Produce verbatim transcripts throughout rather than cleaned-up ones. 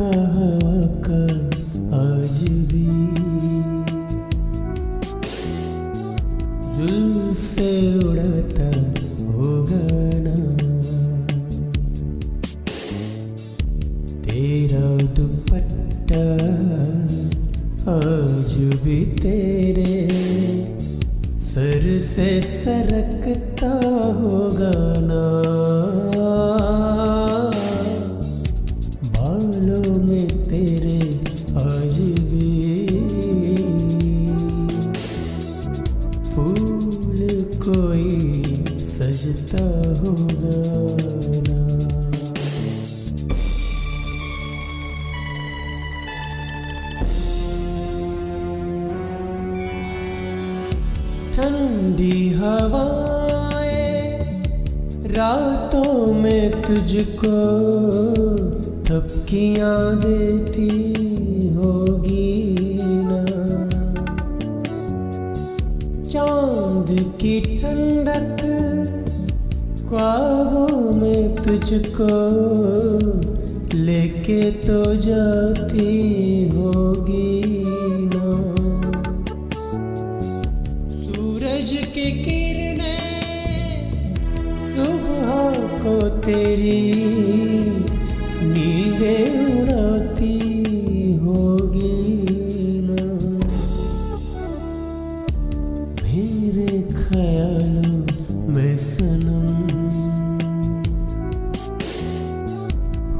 झोंका हवा का आज भी। जुल्फ से उड़ाता होगा ना तेरा दुपट्टा आज भी, तेरे सर से सरकता होगा ना। बालों में तेरे आज भी फूल कोई सजता होगा ना। ठंडी हवाएं रातों में तुझको थपकियां देती होगी ना। चांद की ठंडक ख्वाबों में तुझको लेके तो जाती होगी ना। सूरज की किरणें सुबह को तेरी नींद उड़ाती होगी ना। मेरे ख्यालों में सनम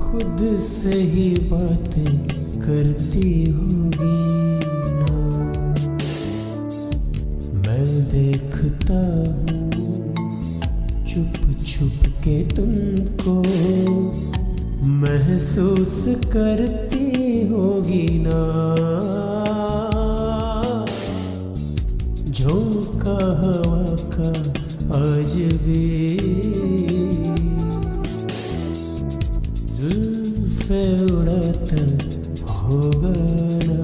खुद से ही बातें करती होगी ना। मैं देखता हूँ छुप छुप के तुमको, महसूस करती होगी ना। झोंका हवा का आज भी। जुल्फे उड़ाता होगा ना।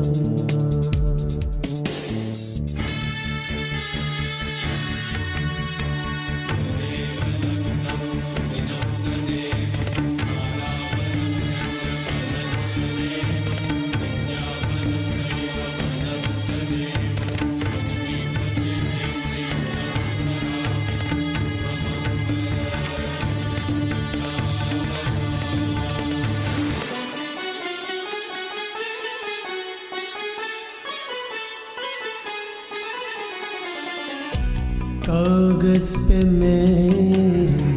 कागज पे मेरी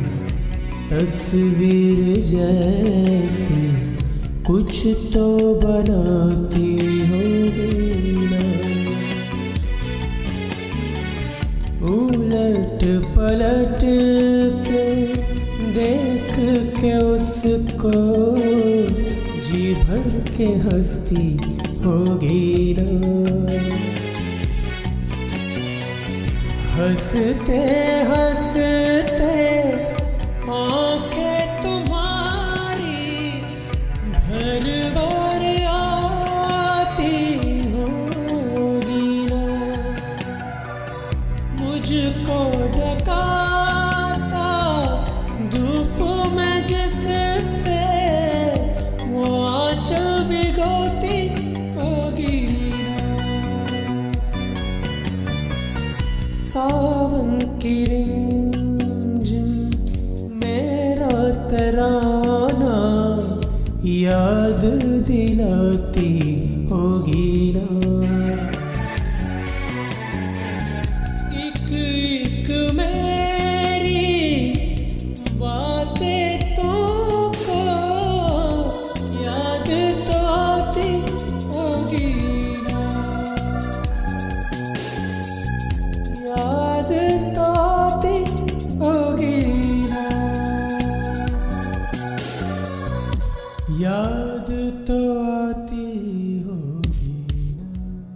तस्वीर जैसी कुछ तो बनाती होगी ना। उलट पलट के देख के उसको जी भर के हंसती होगी ना। हंसते हंसते आंखें तुम्हारी भर भर आती होगी ना। मुझको ढकाता धूप में जिससे वो आंचल भिगोती होगी। सावन की रिमझिम मेरा तराना याद दिलाती होगी ना। एक एक मेरी बातें तुमको याद तो आती होगी ना। याद तो आती होगी ना। याद तो आती होगी ना।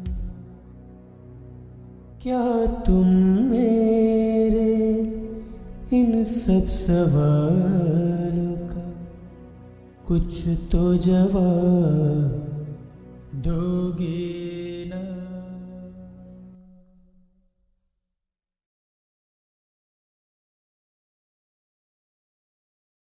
क्या तुम मेरे इन सब सवालों का कुछ तो जवाब